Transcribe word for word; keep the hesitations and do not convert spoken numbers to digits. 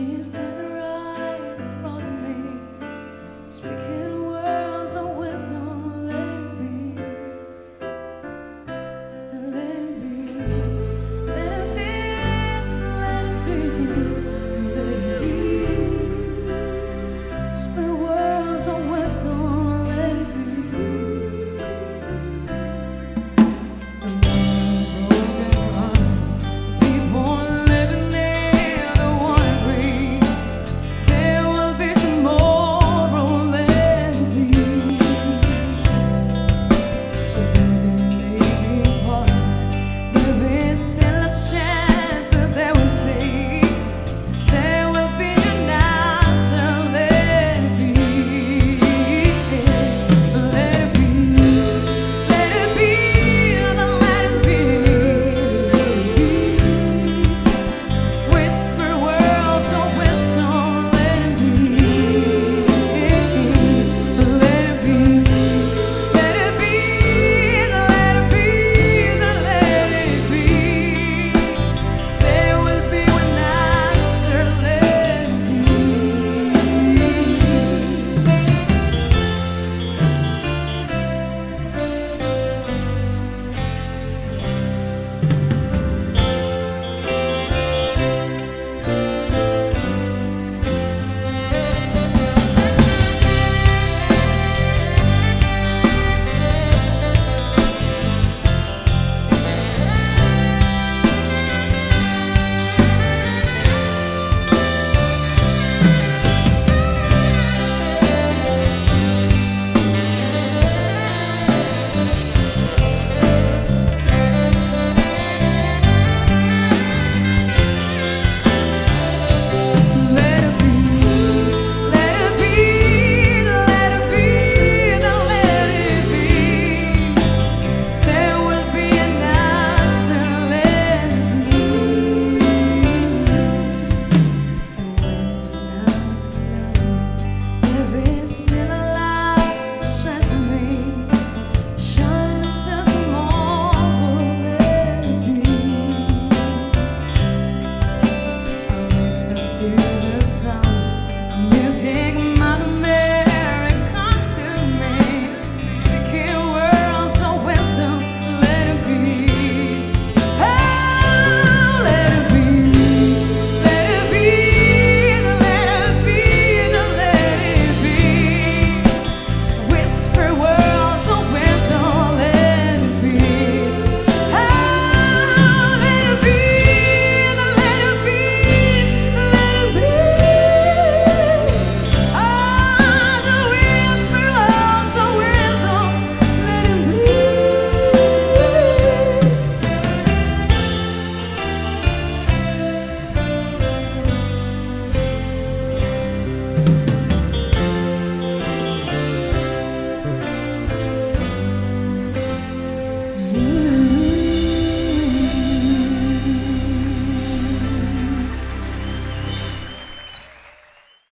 is that